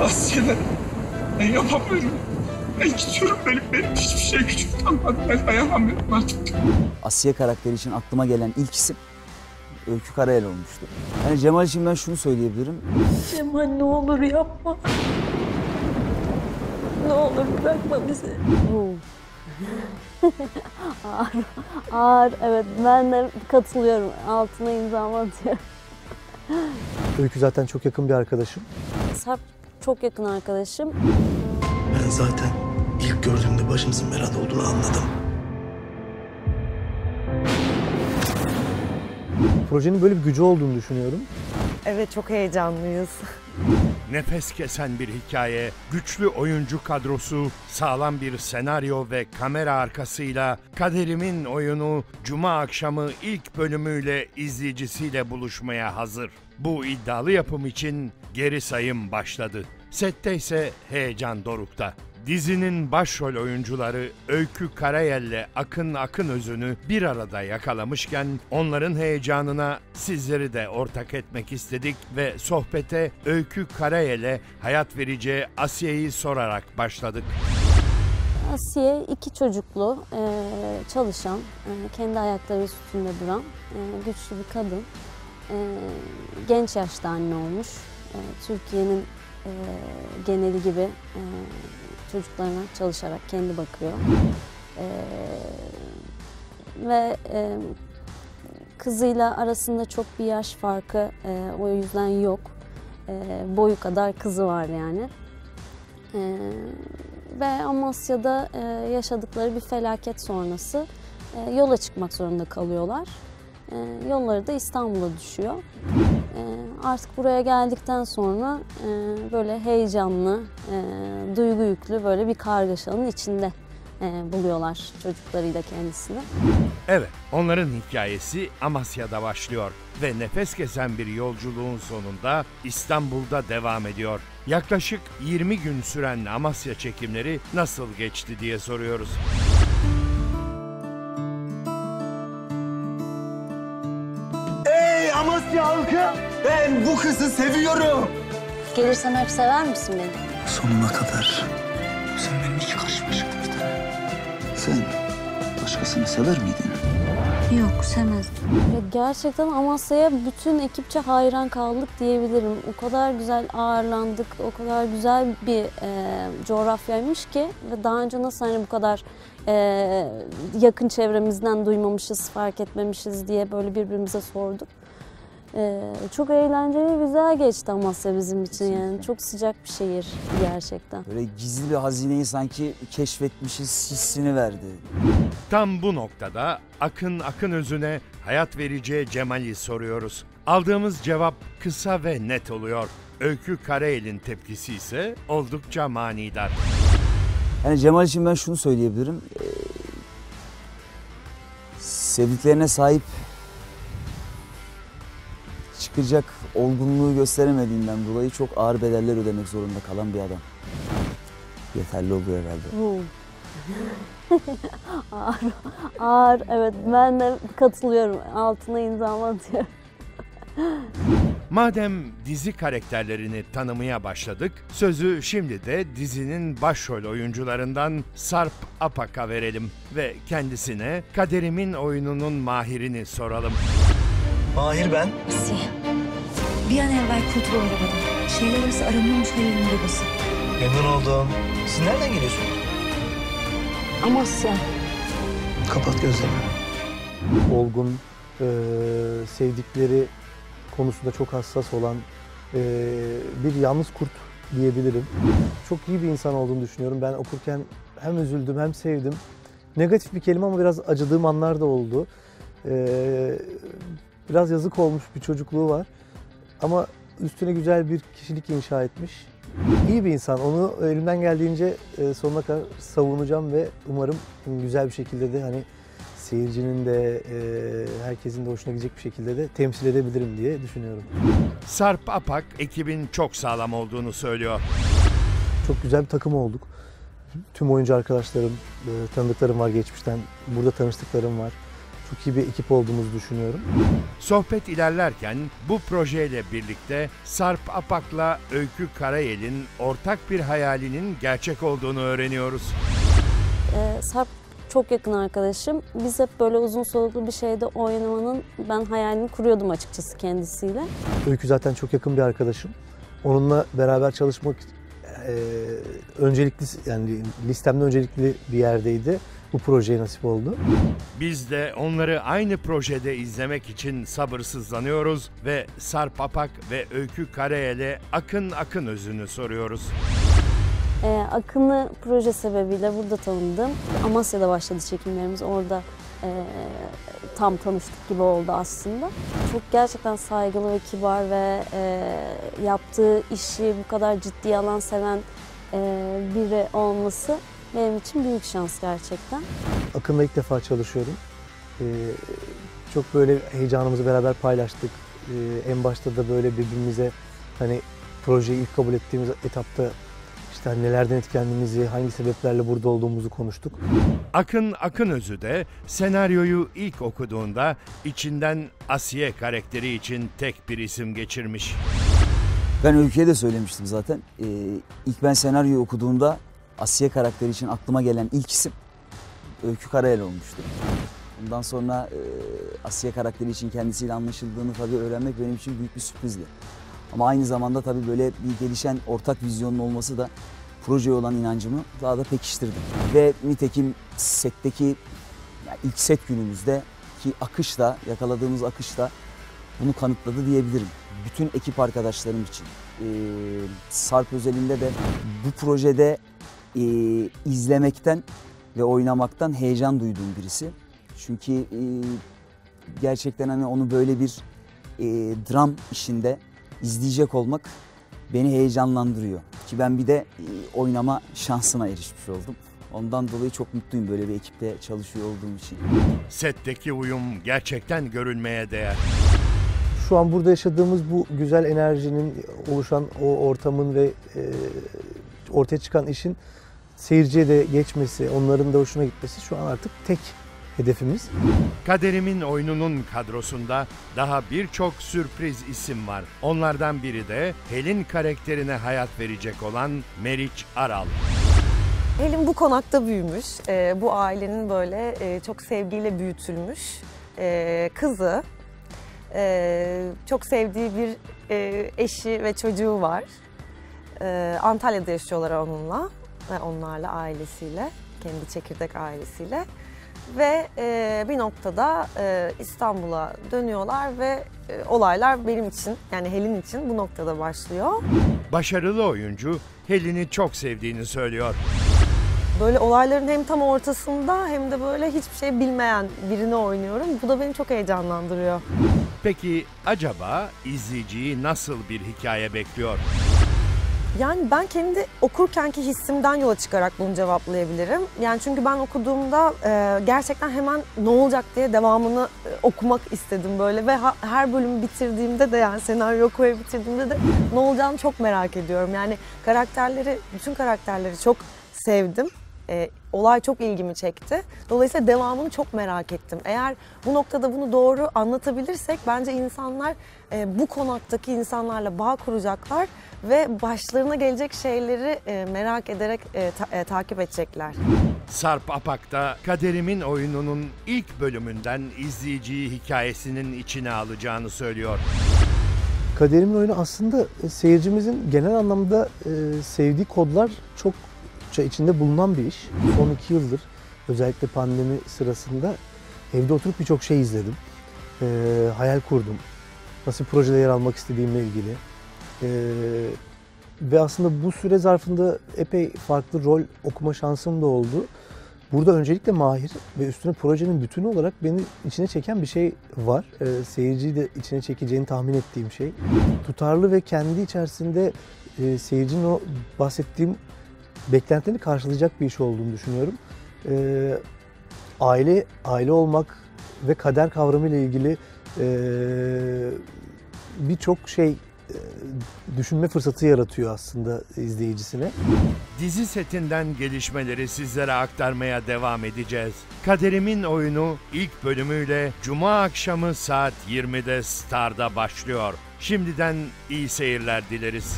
Asiye ben yapamıyorum. Ben gidiyorum, benim hiçbir şey küçük kalmadı. Ben dayanamıyorum artık. Asiye karakteri için aklıma gelen ilk isim Öykü Karayel olmuştu. Yani Cemal için ben şunu söyleyebilirim. Cemal ne olur yapma. Ne olur bırakma bizi. Ağır, ağır. Evet, ben de katılıyorum. Altına imzamı atıyorum. Öykü zaten çok yakın bir arkadaşım. Sarp çok yakın arkadaşım. Ben zaten ilk gördüğümde başımızın belada olduğunu anladım. Projenin böyle bir gücü olduğunu düşünüyorum. Evet, çok heyecanlıyız. Nefes kesen bir hikaye, güçlü oyuncu kadrosu, sağlam bir senaryo ve kamera arkasıyla Kaderimin Oyunu Cuma akşamı ilk bölümüyle izleyicisiyle buluşmaya hazır. Bu iddialı yapım için geri sayım başladı. Sette ise heyecan dorukta. Dizinin başrol oyuncuları Öykü Karayel ile Akın Akınözü'nü bir arada yakalamışken onların heyecanına sizleri de ortak etmek istedik ve sohbete Öykü Karayel'e hayat vereceği Asiye'yi sorarak başladık. Asiye iki çocuklu, çalışan, kendi ayakları üstünde duran, güçlü bir kadın. Genç yaşta anne olmuş, Türkiye'nin geneli gibi çocuklarına çalışarak kendi bakıyor. Ve kızıyla arasında çok bir yaş farkı o yüzden yok. Boyu kadar kızı var yani. Ve Amasya'da yaşadıkları bir felaket sonrası yola çıkmak zorunda kalıyorlar. Yolları da İstanbul'a düşüyor. Artık buraya geldikten sonra böyle heyecanlı, duygu yüklü böyle bir kargaşanın içinde buluyorlar çocuklarıyla kendisini. Evet, onların hikayesi Amasya'da başlıyor ve nefes kesen bir yolculuğun sonunda İstanbul'da devam ediyor. Yaklaşık 20 gün süren Amasya çekimleri nasıl geçti diye soruyoruz. Amasya halkı, ben bu kızı seviyorum. Gelirsem hep sever misin beni? Sonuna kadar. Sen benim iki karşıma çıktın. Sen başkasını sever miydin? Yok, sevmezdim. Ya gerçekten Amasya'ya bütün ekipçe hayran kaldık diyebilirim. O kadar güzel ağırlandık, o kadar güzel bir coğrafyaymış ki. Ve daha önce nasıl hani bu kadar yakın çevremizden duymamışız, fark etmemişiz diye böyle birbirimize sorduk. Çok eğlenceli, güzel geçti Amasya bizim için yani. Çok sıcak bir şehir gerçekten. Böyle gizli bir hazineyi sanki keşfetmişiz hissini verdi. Tam bu noktada Akın Akınözü'ne hayat vereceği Cemal'i soruyoruz. Aldığımız cevap kısa ve net oluyor. Öykü Karayel'in tepkisi ise oldukça manidar. Yani Cemal için ben şunu söyleyebilirim. Sevdiklerine sahip çıkacak olgunluğu gösteremediğinden dolayı çok ağır bedeller ödemek zorunda kalan bir adam. Yeterli oluyor herhalde. Ağır, ağır. Evet, ben de katılıyorum. Altına imzamı atıyorum. Madem dizi karakterlerini tanımaya başladık, sözü şimdi de dizinin başrol oyuncularından Sarp Apak'a verelim ve kendisine Kaderimin Oyununun mahirini soralım. Mahir ben. Asiye, bir an evvel kontrol arabadan. Şeyler arası aramıyormuş Halil'in babası. Memnun oldum. Siz nereden geliyorsunuz? Amasya. Kapat gözlerini. Olgun, sevdikleri konusunda çok hassas olan bir yalnız kurt diyebilirim. Çok iyi bir insan olduğunu düşünüyorum. Ben okurken hem üzüldüm hem sevdim. Negatif bir kelime ama biraz acıdığım anlar da oldu. Biraz yazık olmuş bir çocukluğu var ama üstüne güzel bir kişilik inşa etmiş. İyi bir insan, onu elimden geldiğince sonuna kadar savunacağım ve umarım güzel bir şekilde de hani seyircinin de herkesin de hoşuna gidecek bir şekilde de temsil edebilirim diye düşünüyorum. Sarp Apak ekibin çok sağlam olduğunu söylüyor. Çok güzel bir takım olduk. Tüm oyuncu arkadaşlarım, tanıdıklarım var geçmişten, burada tanıştıklarım var. çok iyi bir ekip olduğumuzu düşünüyorum. Sohbet ilerlerken bu projeyle birlikte Sarp Apak'la Öykü Karayel'in ortak bir hayalinin gerçek olduğunu öğreniyoruz. Sarp çok yakın arkadaşım. Biz hep böyle uzun soluklu bir şeyde oynamanın ben hayalini kuruyordum açıkçası kendisiyle. Öykü zaten çok yakın bir arkadaşım. Onunla beraber çalışmak öncelikli, yani listemde öncelikli bir yerdeydi. Bu projeye nasip oldu. Biz de onları aynı projede izlemek için sabırsızlanıyoruz ve Sarp Apak ve Öykü Karayel'e Akın Akınözü'nü soruyoruz. Akın'ı proje sebebiyle burada tanıdım. Amasya'da başladı çekimlerimiz. Orada tam tanıştık gibi oldu aslında. Çok gerçekten saygılı ve kibar ve yaptığı işi bu kadar ciddiye alan, seven biri olması benim için büyük şans gerçekten. Akın'la ilk defa çalışıyorum. Çok böyle heyecanımızı beraber paylaştık. En başta da böyle birbirimize hani projeyi ilk kabul ettiğimiz etapta İşte nelerden etkilendiğimizi, hangi sebeplerle burada olduğumuzu konuştuk. Akın Akınözü de senaryoyu ilk okuduğunda içinden Asiye karakteri için tek bir isim geçirmiş. Ben Öykü'ye de söylemiştim zaten. İlk ben senaryoyu okuduğumda Asiye karakteri için aklıma gelen ilk isim Öykü Karayel olmuştu. Bundan sonra Asiye karakteri için kendisiyle anlaşıldığını tabii öğrenmek benim için büyük bir sürprizdi. Ama aynı zamanda tabii böyle bir gelişen ortak vizyonun olması da projeye olan inancımı daha da pekiştirdi. Ve nitekim setteki ilk set günümüzde ki akışla, yakaladığımız akışla bunu kanıtladı diyebilirim. Bütün ekip arkadaşlarım için. Sarp özelinde de bu projede izlemekten ve oynamaktan heyecan duyduğum birisi. Çünkü gerçekten hani onu böyle bir dram işinde İzleyecek olmak beni heyecanlandırıyor. Ki ben bir de oynama şansına erişmiş oldum. Ondan dolayı çok mutluyum böyle bir ekiple çalışıyor olduğum için. Setteki uyum gerçekten görülmeye değer. Şu an burada yaşadığımız bu güzel enerjinin, oluşan o ortamın ve ortaya çıkan işin seyirciye de geçmesi, onların da hoşuna gitmesi şu an artık tek hedefimiz. Kaderimin Oyunu'nun kadrosunda daha birçok sürpriz isim var. Onlardan biri de Helin karakterine hayat verecek olan Meriç Aral. Helin bu konakta büyümüş, bu ailenin böyle çok sevgiyle büyütülmüş kızı, çok sevdiği bir eşi ve çocuğu var. Antalya'da yaşıyorlar onunla ve onlarla, ailesiyle, kendi çekirdek ailesiyle. Ve bir noktada İstanbul'a dönüyorlar ve olaylar benim için, yani Helin için bu noktada başlıyor. Başarılı oyuncu Helin'i çok sevdiğini söylüyor. Böyle olayların hem tam ortasında hem de böyle hiçbir şey bilmeyen birini oynuyorum. Bu da beni çok heyecanlandırıyor. Peki acaba izleyiciyi nasıl bir hikaye bekliyor? Yani ben kendi okurkenki hissimden yola çıkarak bunu cevaplayabilirim. Yani çünkü ben okuduğumda gerçekten hemen ne olacak diye devamını okumak istedim böyle. Ve her bölümü bitirdiğimde de, yani senaryo okumayı bitirdiğimde de ne olacağını çok merak ediyorum. Yani karakterleri, bütün karakterleri çok sevdim. Olay çok ilgimi çekti. Dolayısıyla devamını çok merak ettim. Eğer bu noktada bunu doğru anlatabilirsek bence insanlar bu konaktaki insanlarla bağ kuracaklar ve başlarına gelecek şeyleri merak ederek takip edecekler. Sarp Apak'ta Kaderimin Oyunu'nun ilk bölümünden izleyiciyi hikayesinin içine alacağını söylüyor. Kaderimin Oyunu aslında seyircimizin genel anlamda sevdiği kodlar çok içinde bulunan bir iş. Son 2 yıldır özellikle pandemi sırasında evde oturup birçok şey izledim. Hayal kurdum. Nasıl projede yer almak istediğimle ilgili. Ve aslında bu süre zarfında epey farklı rol okuma şansım da oldu. Burada öncelikle Mahir ve üstüne projenin bütünü olarak beni içine çeken bir şey var. Seyirciyi de içine çekeceğini tahmin ettiğim şey. Tutarlı ve kendi içerisinde seyircinin o bahsettiğim beklentilerini karşılayacak bir iş olduğunu düşünüyorum. Aile olmak ve kader kavramı ile ilgili birçok şey düşünme fırsatı yaratıyor aslında izleyicisine. Dizi setinden gelişmeleri sizlere aktarmaya devam edeceğiz. Kaderimin Oyunu ilk bölümüyle Cuma akşamı saat 20'de Star'da başlıyor. Şimdiden iyi seyirler dileriz.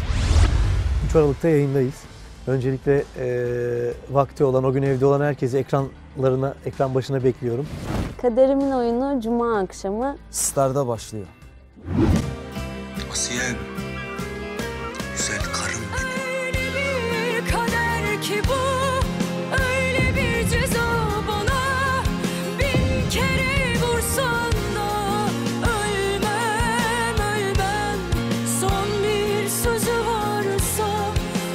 3 Aralık'ta yayındayız. Öncelikle vakti olan, o gün evde olan herkesi ekran başına bekliyorum. Kaderimin Oyunu Cuma akşamı Star'da başlıyor. Asiye, güzel karım benim. Öyle bir kader ki bu, öyle bir ceza bana. Bin kere vursan da ölmem. Son bir sözü varsa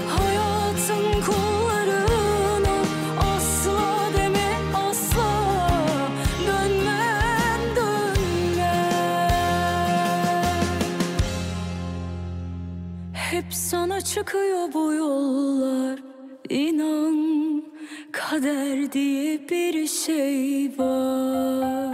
hayatın kullarına asla deme asla. Hep sana çıkıyor bu yollar, inan kader diye bir şey var.